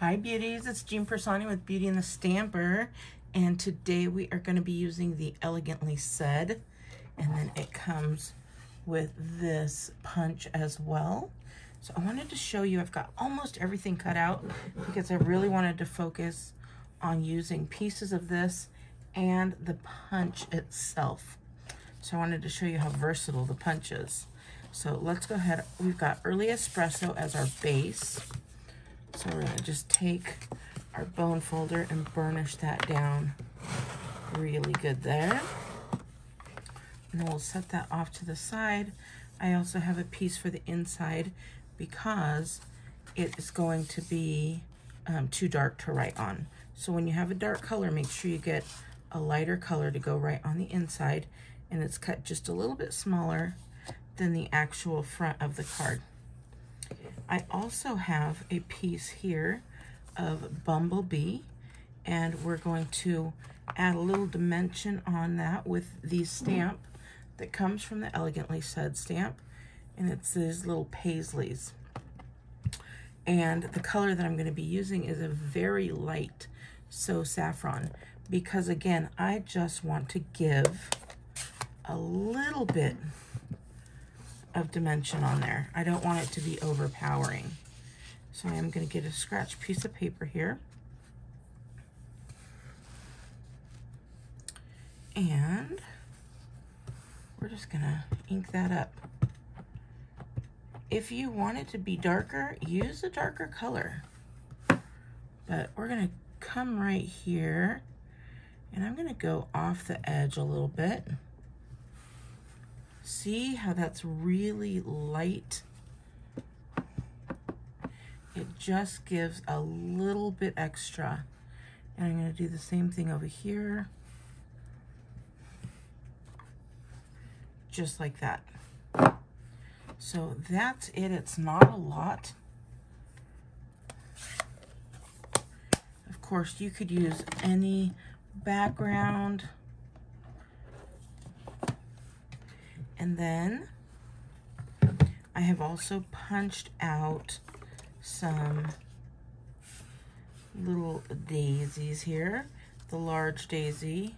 Hi beauties, it's Jean Persani with Beauty and the Stamper, and today we are going to be using the Elegantly Said, and then it comes with this punch as well. So I wanted to show you, I've got almost everything cut out because I really wanted to focus on using pieces of this and the punch itself. So I wanted to show you how versatile the punch is. So let's go ahead, we've got Early Espresso as our base. So we're gonna just take our bone folder and burnish that down really good there. And then we'll set that off to the side. I also have a piece for the inside because it is going to be too dark to write on. So when you have a dark color, make sure you get a lighter color to go right on the inside, and it's cut just a little bit smaller than the actual front of the card. I also have a piece here of Bumblebee, and we're going to add a little dimension on that with the stamp that comes from the Elegantly Said stamp, and it's these little paisleys. And the color that I'm going to be using is a very light So Saffron, because again, I just want to give a little bit of dimension on there. I don't want it to be overpowering. So I am going to get a scratch piece of paper here. And we're just going to ink that up. If you want it to be darker, use a darker color. But we're going to come right here, and I'm going to go off the edge a little bit. See how that's really light? It just gives a little bit extra. And I'm going to do the same thing over here. Just like that. So that's it. It's not a lot. Of course, you could use any background. And then I have also punched out some little daisies here, the large daisy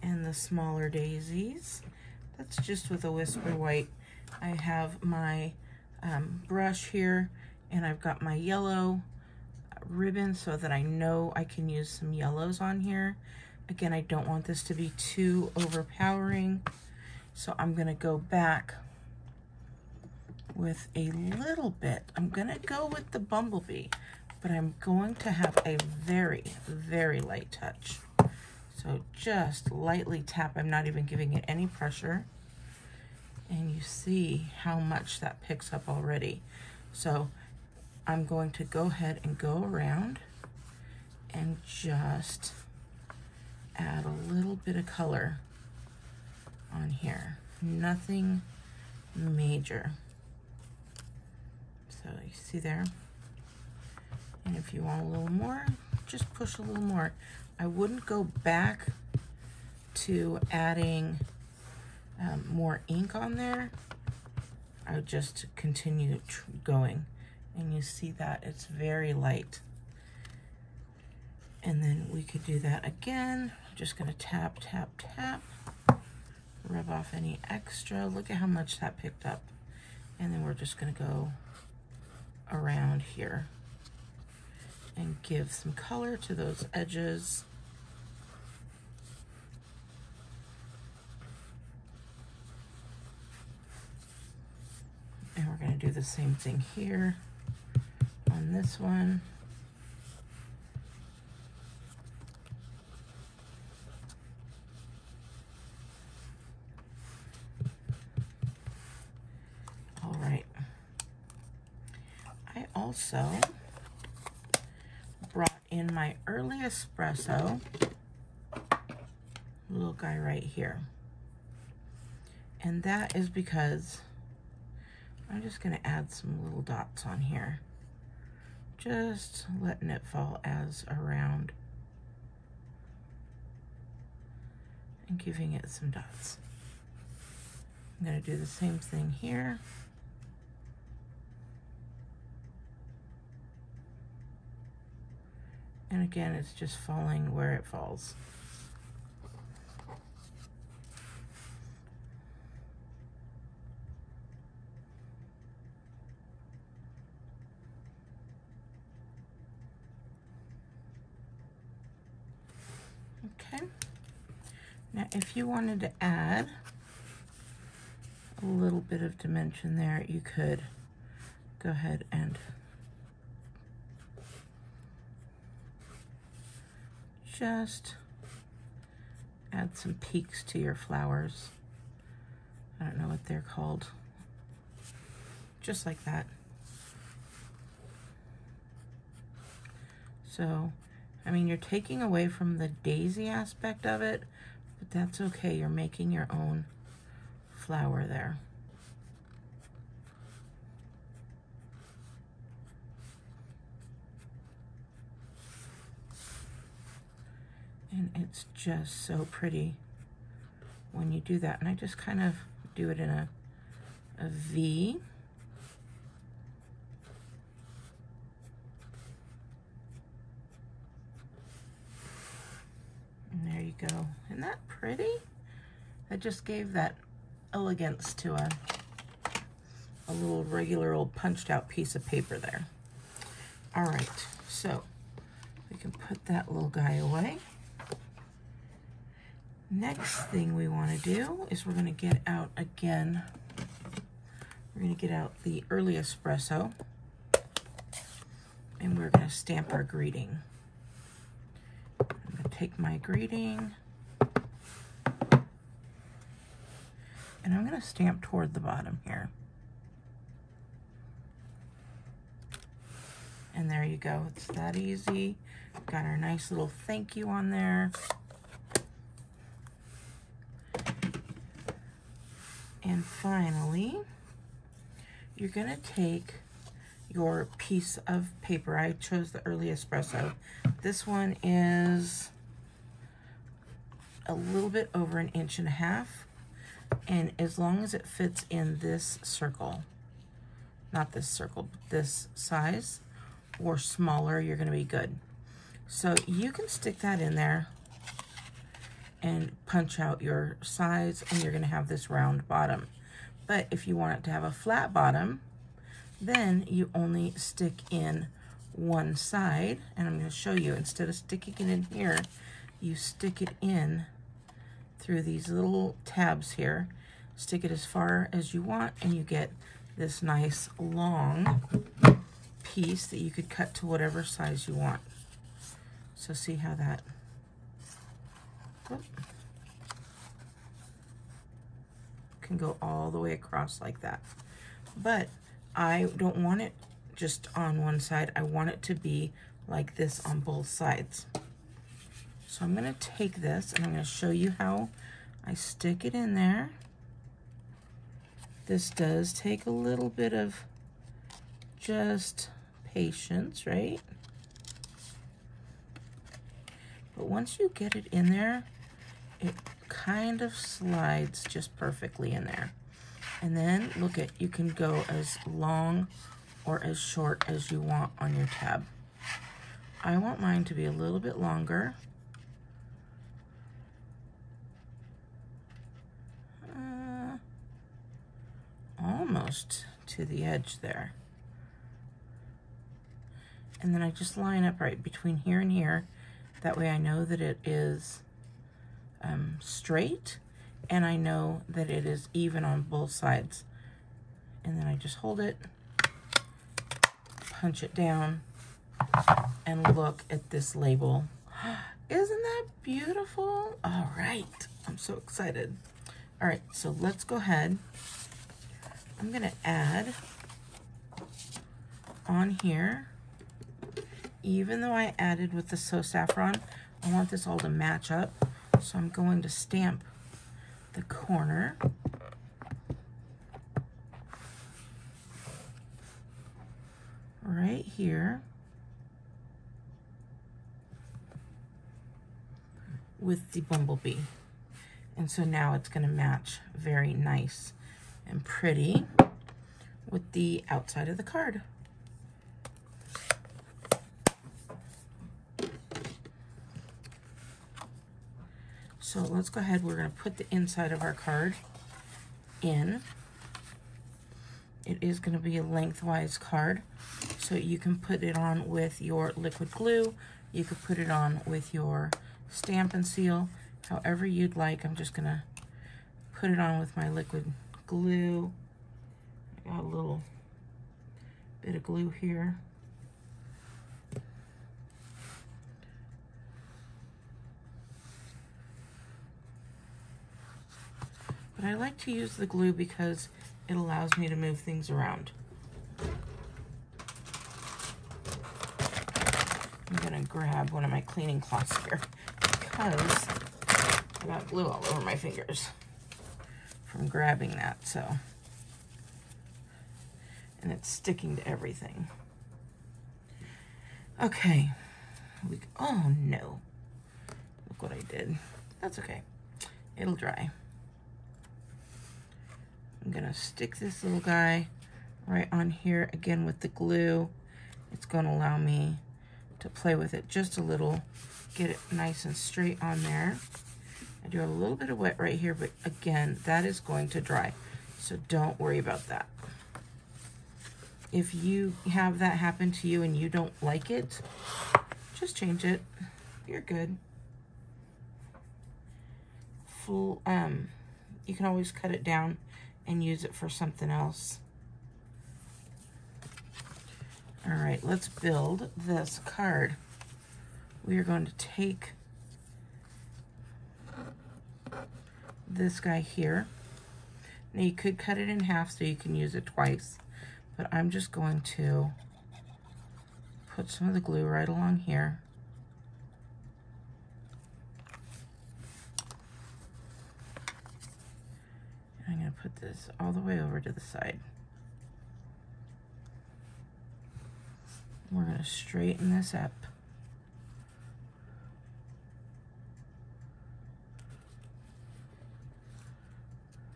and the smaller daisies. That's just with a Whisper White. I have my brush here, and I've got my yellow ribbon so that I know I can use some yellows on here. Again, I don't want this to be too overpowering. So I'm going to go back with a little bit. I'm going to go with the Bumblebee, but I'm going to have a very, very light touch. So just lightly tap. I'm not even giving it any pressure. And you see how much that picks up already. So I'm going to go ahead and go around and just add a little bit of color on here. Nothing major. So you see there? And if you want a little more, just push a little more. I wouldn't go back to adding more ink on there. I would just continue going. And you see that it's very light. And then we could do that again. I'm just going to tap, tap, tap. Rub off any extra. Look at how much that picked up. And then we're just going to go around here and give some color to those edges. And we're going to do the same thing here on this one. Also brought in my Early Espresso little guy right here, and that is because I'm just going to add some little dots on here, just letting it fall as a round and giving it some dots. I'm going to do the same thing here. And again, it's just falling where it falls. Okay, now if you wanted to add a little bit of dimension there, you could go ahead and just add some peaks to your flowers. I don't know what they're called. Just like that. So, I mean, you're taking away from the daisy aspect of it, but that's okay. You're making your own flower there. And it's just so pretty when you do that. And I just kind of do it in a V. And there you go. Isn't that pretty? That just gave that elegance to a little regular old punched out piece of paper there. All right, so we can put that little guy away. Next thing we want to do is we're going to get out again, we're going to get out the Early Espresso, and we're going to stamp our greeting. I'm going to take my greeting, and I'm going to stamp toward the bottom here. And there you go, it's that easy. Got our nice little thank you on there. And finally, you're going to take your piece of paper. I chose the Early Espresso. This one is a little bit over 1.5 inches. And as long as it fits in this circle, not this circle, but this size or smaller, you're going to be good. So you can stick that in there and punch out your sides, and you're going to have this round bottom. But if you want it to have a flat bottom, then you only stick in one side, and I'm going to show you. Instead of sticking it in here, you stick it in through these little tabs here. Stick it as far as you want, and you get this nice long piece that you could cut to whatever size you want. So see how that... Whoop. Can go all the way across like that. But I don't want it just on one side. I want it to be like this on both sides. So I'm going to take this and I'm going to show you how I stick it in there. This does take a little bit of just patience, right? But once you get it in there, it kind of slides just perfectly in there. And then look at, you can go as long or as short as you want on your tab. I want mine to be a little bit longer. Almost to the edge there. And then I just line up right between here and here. That way I know that it is straight, and I know that it is even on both sides. And then I just hold it, punch it down, and look at this label. Isn't that beautiful? All right, I'm so excited. All right, so let's go ahead. I'm gonna add on here, even though I added with the So Saffron, I want this all to match up. So I'm going to stamp the corner. Right here. With the Bumblebee. And so now it's going to match very nice and pretty with the outside of the card. So let's go ahead, we're going to put the inside of our card in. It is going to be a lengthwise card, so you can put it on with your liquid glue, you could put it on with your stamp and seal, however you'd like. I'm just going to put it on with my liquid glue. I got a little bit of glue here. But I like to use the glue because it allows me to move things around. I'm gonna grab one of my cleaning cloths here because I got glue all over my fingers from grabbing that, so. And it's sticking to everything. Okay, oh no, look what I did. That's okay, it'll dry. I'm gonna stick this little guy right on here again with the glue. It's gonna allow me to play with it just a little, get it nice and straight on there. I do have a little bit of wet right here, but again, that is going to dry, so don't worry about that. If you have that happen to you and you don't like it, just change it, you're good. Full, you can always cut it down and use it for something else. All right, let's build this card. We are going to take this guy here. Now you could cut it in half so you can use it twice, but I'm just going to put some of the glue right along here. I'm going to put this all the way over to the side. We're going to straighten this up.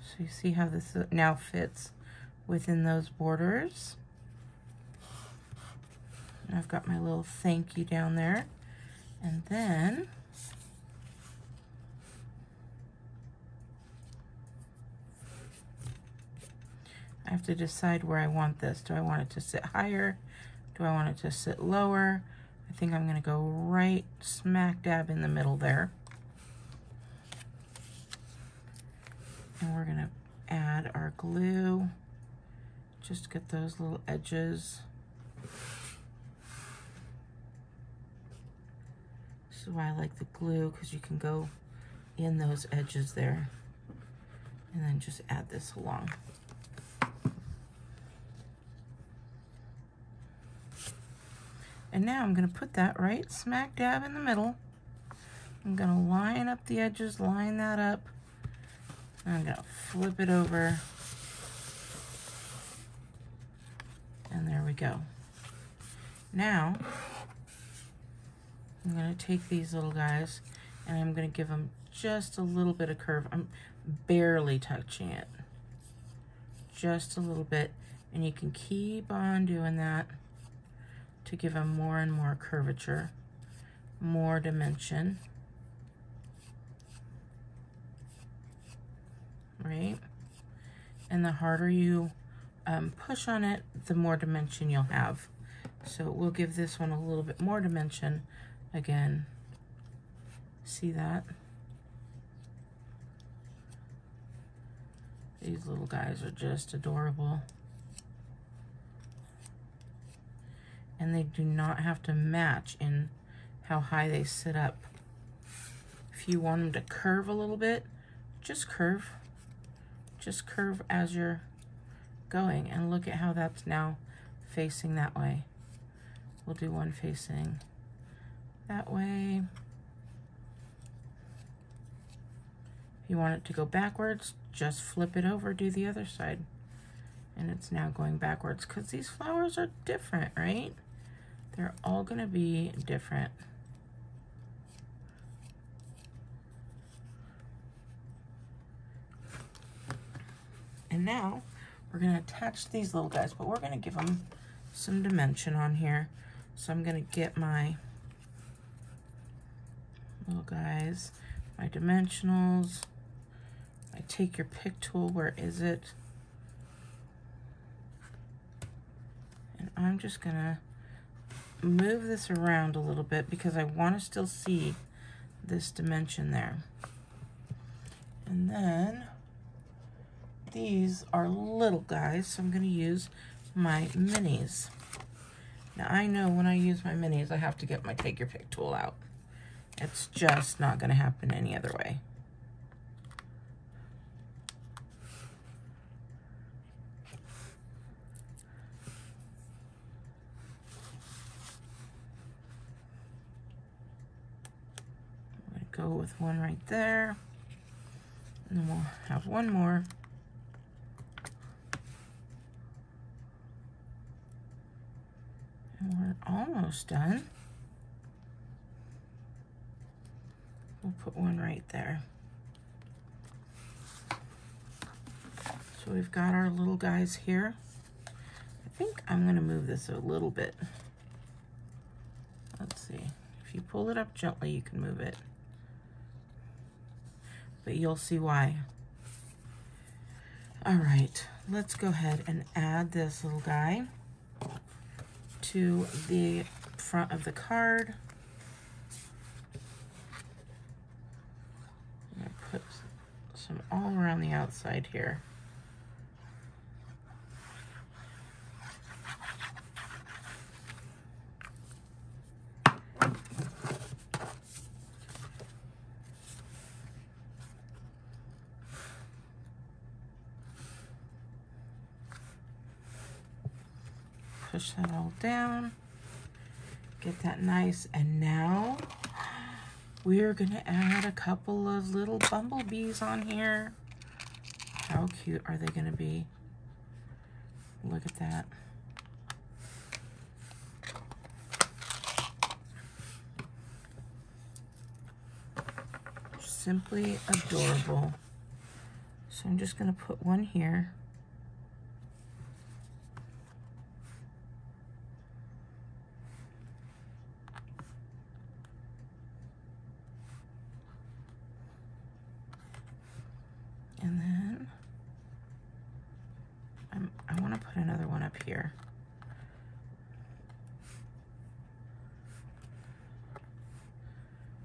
So you see how this now fits within those borders. And I've got my little thank you down there. And then I have to decide where I want this. Do I want it to sit higher? Do I want it to sit lower? I think I'm gonna go right smack dab in the middle there. And we're gonna add our glue. Just get those little edges. This is why I like the glue, because you can go in those edges there. And then just add this along. And now I'm gonna put that right smack dab in the middle. I'm gonna line up the edges, line that up. And I'm gonna flip it over. And there we go. Now, I'm gonna take these little guys and I'm gonna give them just a little bit of curve. I'm barely touching it. Just a little bit. And you can keep on doing that to give them more and more curvature, more dimension, right? And the harder you push on it, the more dimension you'll have. So we'll give this one a little bit more dimension. Again, see that? These little guys are just adorable. And they do not have to match in how high they sit up. If you want them to curve a little bit, just curve. Just curve as you're going, and look at how that's now facing that way. We'll do one facing that way. If you want it to go backwards, just flip it over, do the other side. And it's now going backwards because these flowers are different, right? They're all gonna be different. And now we're gonna attach these little guys, but we're gonna give them some dimension on here. So I'm gonna get my little guys, my dimensionals, my Take Your Pick tool, where is it? And I'm just gonna move this around a little bit because I want to still see this dimension there. And then these are little guys, so I'm going to use my minis. Now I know when I use my minis, I have to get my Take Your Pick tool out. It's just not going to happen any other way. I'm going to go with one right there. And then we'll have one more. And we're almost done. We'll put one right there. So we've got our little guys here. I think I'm going to move this a little bit. Let's see. If you pull it up gently, you can move it. But you'll see why. All right, let's go ahead and add this little guy to the front of the card. I'm gonna put some all around the outside here. Push that all down, get that nice, and now we're gonna add a couple of little bumblebees on here. How cute are they gonna be? Look at that. Simply adorable. So I'm just gonna put one here. Here.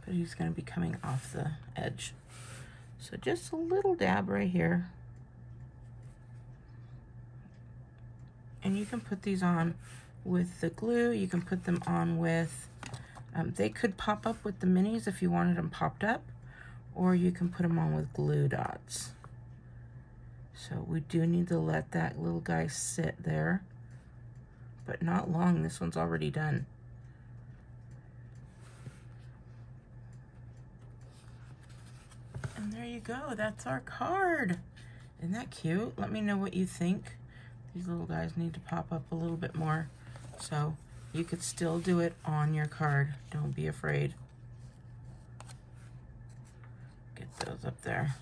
But he's going to be coming off the edge. So just a little dab right here. And you can put these on with the glue. You can put them on with, they could pop up with the minis if you wanted them popped up, or you can put them on with glue dots. So we do need to let that little guy sit there, but not long. This one's already done. And there you go. That's our card. Isn't that cute? Let me know what you think. These little guys need to pop up a little bit more. So you could still do it on your card. Don't be afraid. Get those up there.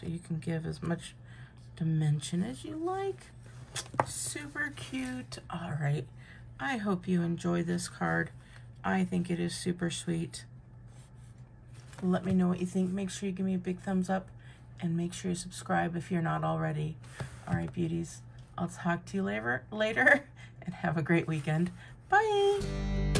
So you can give as much dimension as you like. Super cute. All right. I hope you enjoy this card. I think it is super sweet. Let me know what you think. Make sure you give me a big thumbs up and make sure you subscribe if you're not already. All right, beauties. I'll talk to you later and have a great weekend. Bye.